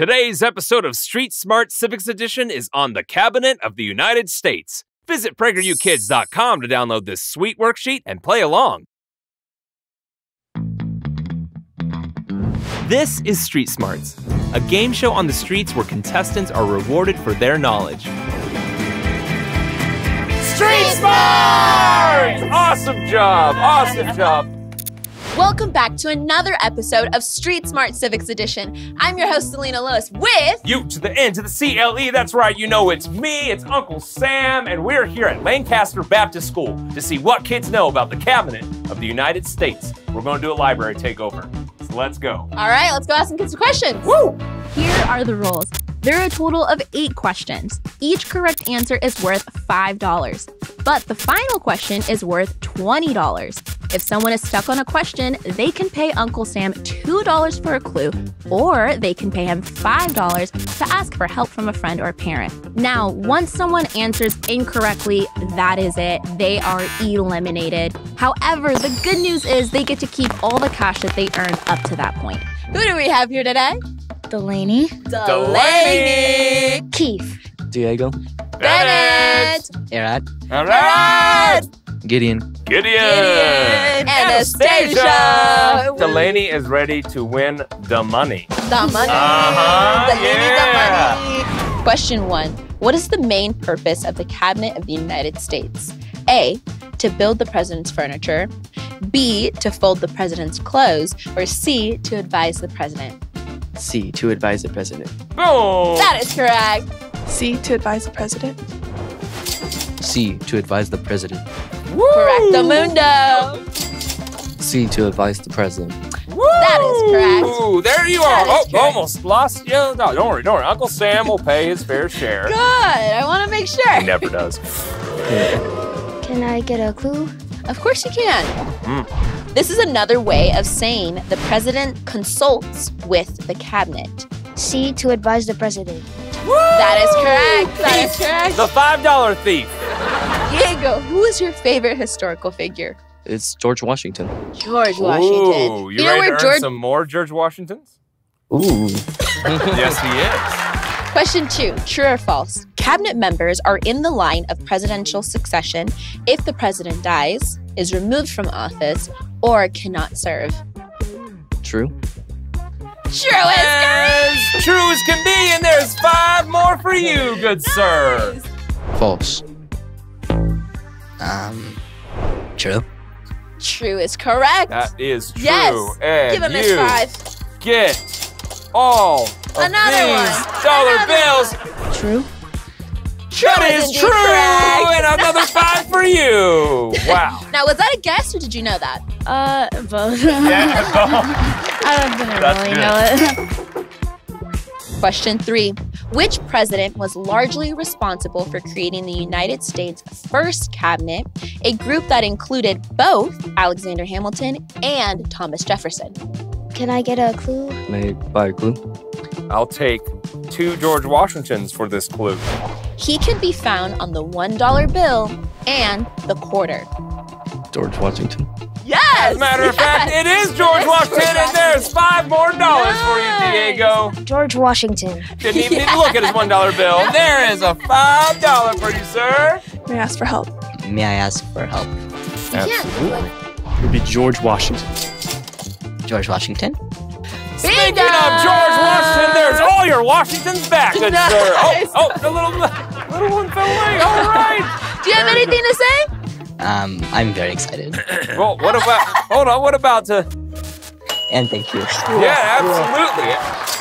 Today's episode of Street Smart Civics Edition is on the Cabinet of the United States. Visit PragerUKids.com to download this sweet worksheet and play along. This is Street Smarts, a game show on the streets where contestants are rewarded for their knowledge. Street Smarts! Awesome job, awesome job. Welcome back to another episode of Street Smart Civics Edition. I'm your host, Selena Lewis, with... U to the N to the C-L-E, that's right, you know it's me, it's Uncle Sam, and we're here at Lancaster Baptist School to see what kids know about the Cabinet of the United States. We're gonna do a library takeover, so let's go. All right, let's go ask some kids some questions. Woo! Here are the rules. There are a total of 8 questions. Each correct answer is worth $5, but the final question is worth $20. If someone is stuck on a question, they can pay Uncle Sam $2 for a clue, or they can pay him $5 to ask for help from a friend or a parent. Now, once someone answers incorrectly, that is it. They are eliminated. However, the good news is they get to keep all the cash that they earned up to that point. Who do we have here today? Delaney. Keith. Diego. Bennett. Arad. Arad. Gideon. Anastasia. Delaney is ready to win the money. The money. The money. Question 1. What is the main purpose of the Cabinet of the United States? A, to build the president's furniture. B, to fold the president's clothes. Or C, to advise the president. C, to advise the president. Boom! That is correct. C, to advise the president. C, to advise the president. Woo! Correctamundo. C, to advise the president. Woo! That is correct. Ooh, there you are. Oh, correct. Almost lost. Yeah, no, don't worry. Uncle Sam will pay his fair share. Good. I want to make sure. He never does. Can I get a clue? Of course you can. Mm. This is another way of saying the president consults with the cabinet. C, to advise the president. Woo! That is correct. That is correct. The $5 thief. Diego, who is your favorite historical figure? It's George Washington. George Washington. Ooh, you ready to earn some more George Washingtons? Ooh. Yes, he is. Question 2, true or false? Cabinet members are in the line of presidential succession if the president dies, is removed from office, or cannot serve. True. True as can be, and there's 5 more for you, good sir. False. True. True is correct. That is true. Yes. And give him his 5. Get all of these dollar bills. True. That is true, and another 5 for you. Wow. Now, was that a guess, or did you know that? Both. I don't really know it. Question 3. Which president was largely responsible for creating the United States' first cabinet, a group that included both Alexander Hamilton and Thomas Jefferson? Can I get a clue? May I buy a clue? I'll take 2 George Washingtons for this clue. He can be found on the $1 bill and the quarter. George Washington. Yes! As a matter of fact, it is George Washington, and there's 5 more dollars for you, Diego. George Washington. Didn't even look at his $1 bill. There is a $5 for you, sir. May I ask for help? May I ask for help? Absolutely. It would be George Washington. George Washington? Speaking of George Washington, there's all your Washingtons back, good sir. Oh, the little one fell away. All right. Do you have anything to say? I'm very excited. Well, what about? Hold on. What about to? And thank you. Yeah, absolutely.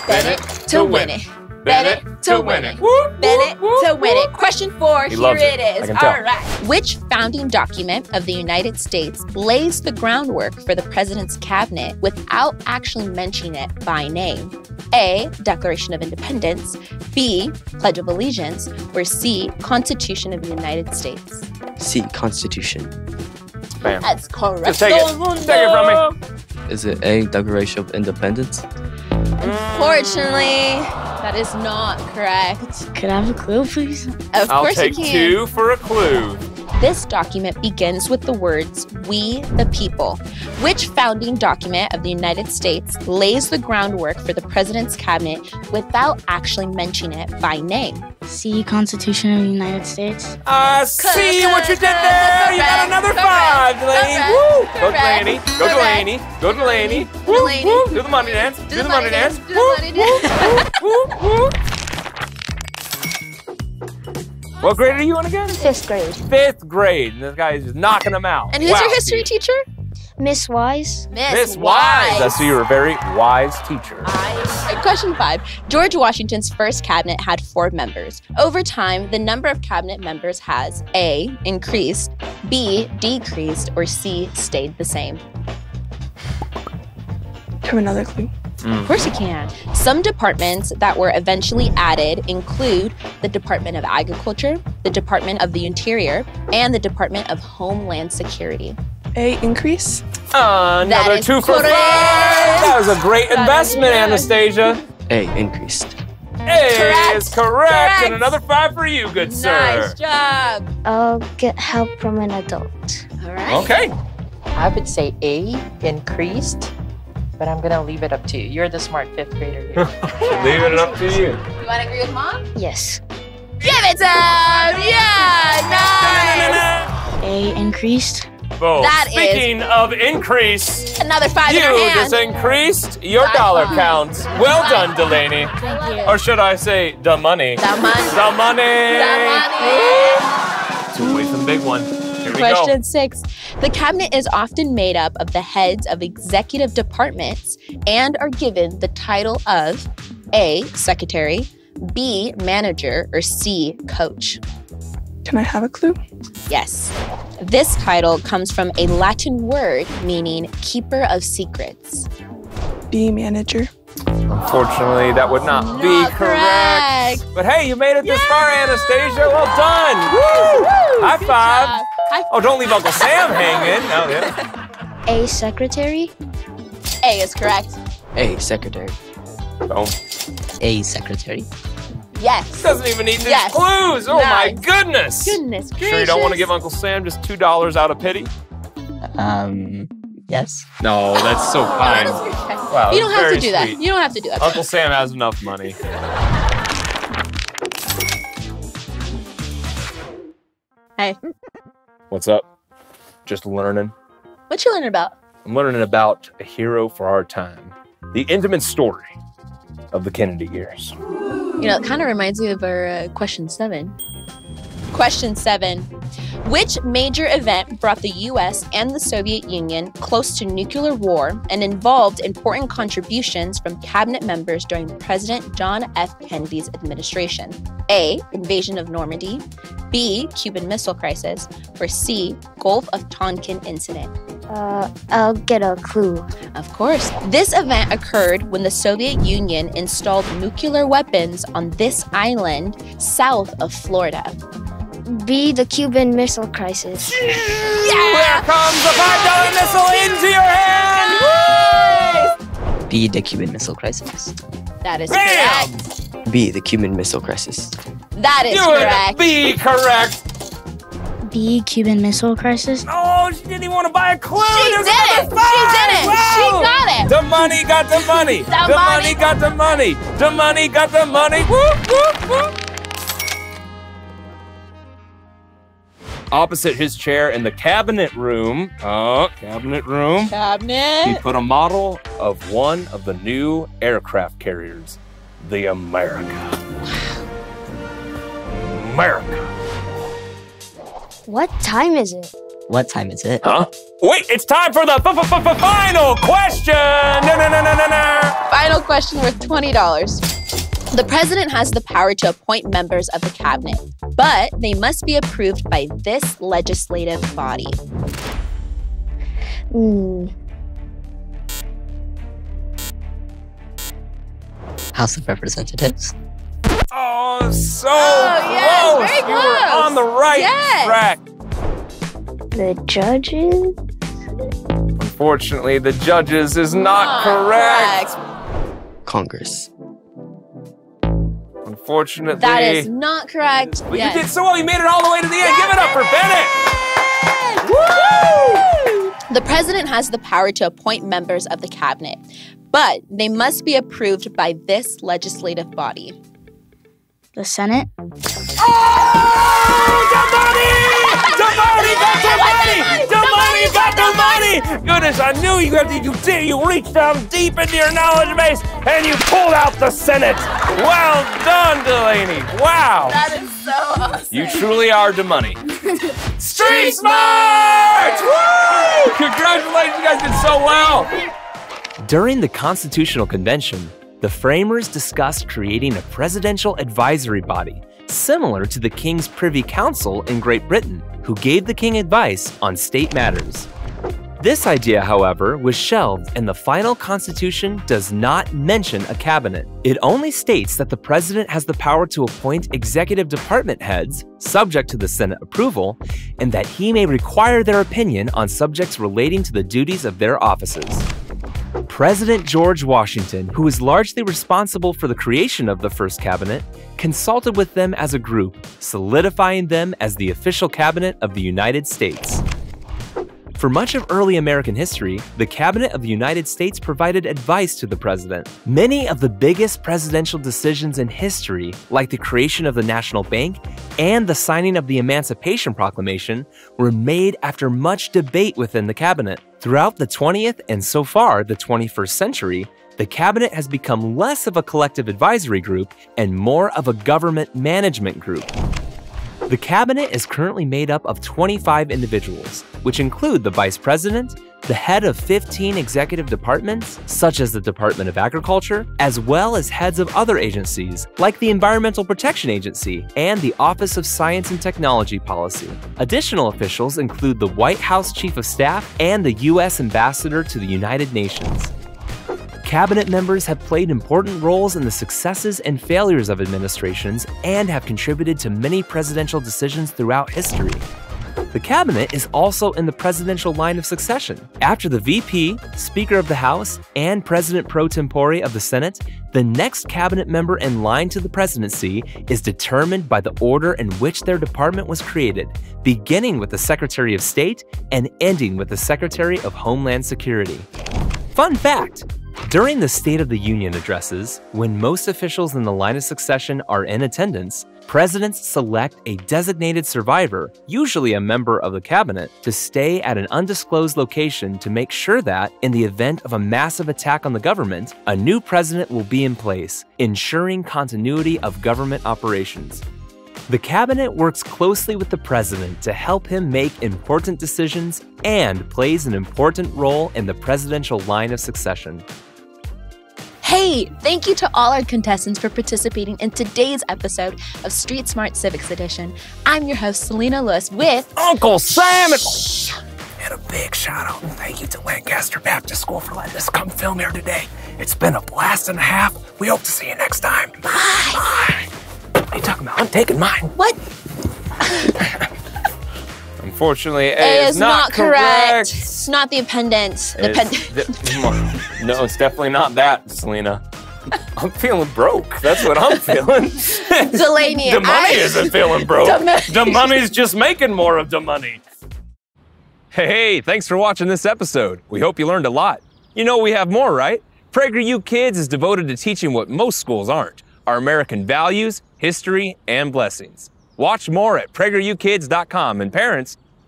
Bennett to win it. Bennett to win it. Bennett to win it. Question 4. Here it is. All right. Which founding document of the United States lays the groundwork for the president's cabinet without actually mentioning it by name? A, Declaration of Independence. B, Pledge of Allegiance. Or C, Constitution of the United States. C, Constitution. Bam. That's correct. Just take it. Take it from me. Is it A, Declaration of Independence? Unfortunately, that is not correct. Could I have a clue, please? Of course you can. I'll take 2 for a clue. This document begins with the words, "We the people," which founding document of the United States lays the groundwork for the president's cabinet without actually mentioning it by name. See Constitution of the United States. See what you did there! You got another five, Delaney! Woo! Go Delaney! Go Delaney! Go Delaney! Woo! Do the money dance! Do the money dance! Woo! Woo! Woo! What grade are you in again? Fifth grade. Fifth grade. And this guy is just knocking them out. And who's your history teacher? Miss Wise. Miss Wise. So you're a very wise teacher. Question 5. George Washington's first cabinet had 4 members. Over time, the number of cabinet members has A, increased, B, decreased, or C, stayed the same. Have another clue. Of course you can. Some departments that were eventually added include the Department of Agriculture, the Department of the Interior, and the Department of Homeland Security. A, increase. Another 2 for 5! That was a great investment, Anastasia. A, increased. A is correct, and another 5 for you, good sir. Nice job. I'll get help from an adult. All right. Okay. I would say A, increased. But I'm gonna leave it up to you. You're the smart 5th grader here. Leave it up to you. You wanna agree with Mom? Yes. Give it up! Yeah! Nice! A, increased. Both. That Speaking of increased, another 5 in your hand. You just increased your dollar counts. Well done, Delaney. Thank you. Or should I say, the money. The money. The money. The money. 2 away from the big one. Question 6. The cabinet is often made up of the heads of executive departments and are given the title of A, secretary, B, manager, or C, coach. Can I have a clue? Yes. This title comes from a Latin word meaning keeper of secrets. B, manager. Unfortunately, that would not be correct. But hey, you made it this far, Anastasia. Well done. Woo! High five. Oh, don't leave Uncle Sam hanging. Oh, yeah. A, secretary. A is correct. A, secretary. Oh. A, secretary. Yes. Doesn't even need these clues. Oh, nice. My goodness. Goodness gracious. Sure you don't want to give Uncle Sam just $2 out of pity? Yes. No, that's so kind. Wow, you don't have to do that. You don't have to do that. Uncle Sam has enough money. Hey. What's up? Just learning. What you learning about? I'm learning about a hero for our time. The intimate story of the Kennedy years. You know, it kind of reminds me of our question 7. Question 7. Which major event brought the U.S. and the Soviet Union close to nuclear war and involved important contributions from cabinet members during President John F. Kennedy's administration? A, invasion of Normandy, B, Cuban Missile Crisis, or C, Gulf of Tonkin Incident. I'll get a clue. Of course. This event occurred when the Soviet Union installed nuclear weapons on this island south of Florida. B, the Cuban Missile Crisis. Yeah! Here comes the $5 missile into your hand! Nice! Woo! B, the Cuban Missile Crisis. That is correct. B, the Cuban Missile Crisis. That is correct. B, correct. B, Cuban Missile Crisis. Oh, she didn't even want to buy a clue. She did it. She did it. Wow. She got it. The money got the money. The money got the money. The money got the money. Whoop, whoop, whoop. Opposite his chair in the cabinet room. Oh, cabinet room. Cabinet. He put a model of one of the new aircraft carriers, the America. Wow. America. What time is it? What time is it? Huh? Wait, it's time for the final question. Final question worth $20. The president has the power to appoint members of the cabinet, but they must be approved by this legislative body. House of Representatives. Oh, so close. Very close. You were on the right track. The judges? Unfortunately, the judges is not correct. Congress. Unfortunately. That is not correct. But yes. You did so well. You made it all the way to the end. Yes. Give it up for Bennett. Woo! The president has the power to appoint members of the cabinet, but they must be approved by this legislative body. The Senate. Oh! Damani got the money! Goodness, I knew you had to, you reached down deep into your knowledge base and you pulled out the Senate. Well done, Delaney. Wow. That is so awesome. You truly are Damani. Street Smarts! Woo! Congratulations, you guys did so well. During the Constitutional Convention, the framers discussed creating a presidential advisory body, similar to the King's Privy Council in Great Britain, who gave the king advice on state matters. This idea, however, was shelved, and the final constitution does not mention a cabinet. It only states that the president has the power to appoint executive department heads, subject to the Senate approval, and that he may require their opinion on subjects relating to the duties of their offices. President George Washington, who was largely responsible for the creation of the first cabinet, consulted with them as a group, solidifying them as the official cabinet of the United States. For much of early American history, the Cabinet of the United States provided advice to the president. Many of the biggest presidential decisions in history, like the creation of the National Bank and the signing of the Emancipation Proclamation, were made after much debate within the cabinet. Throughout the 20th and so far the 21st century, the cabinet has become less of a collective advisory group and more of a government management group. The cabinet is currently made up of 25 individuals, which include the vice president, the head of 15 executive departments, such as the Department of Agriculture, as well as heads of other agencies, like the Environmental Protection Agency and the Office of Science and Technology Policy. Additional officials include the White House Chief of Staff and the U.S. Ambassador to the United Nations. Cabinet members have played important roles in the successes and failures of administrations and have contributed to many presidential decisions throughout history. The cabinet is also in the presidential line of succession. After the VP, Speaker of the House, and President Pro Tempore of the Senate, the next cabinet member in line to the presidency is determined by the order in which their department was created, beginning with the Secretary of State and ending with the Secretary of Homeland Security. Fun fact! During the State of the Union addresses, when most officials in the line of succession are in attendance, presidents select a designated survivor, usually a member of the cabinet, to stay at an undisclosed location to make sure that, in the event of a massive attack on the government, a new president will be in place, ensuring continuity of government operations. The cabinet works closely with the president to help him make important decisions and plays an important role in the presidential line of succession. Hey, thank you to all our contestants for participating in today's episode of Street Smart Civics Edition. I'm your host, Selena Lewis, with Uncle Sam. And a big shout out and thank you to Lancaster Baptist School for letting us come film here today. It's been a blast and a half. We hope to see you next time. Bye. Bye. What are you talking about? I'm taking mine. What? Unfortunately, it is not correct. It's not the appendix. No, it's definitely not that, Selena. I'm feeling broke. That's what I'm feeling. Delaney. Damani isn't feeling broke. Damani's just making more of Damani. Hey, thanks for watching this episode. We hope you learned a lot. You know we have more, right? PragerU Kids is devoted to teaching what most schools aren't: our American values, history, and blessings. Watch more at PragerUkids.com, and parents,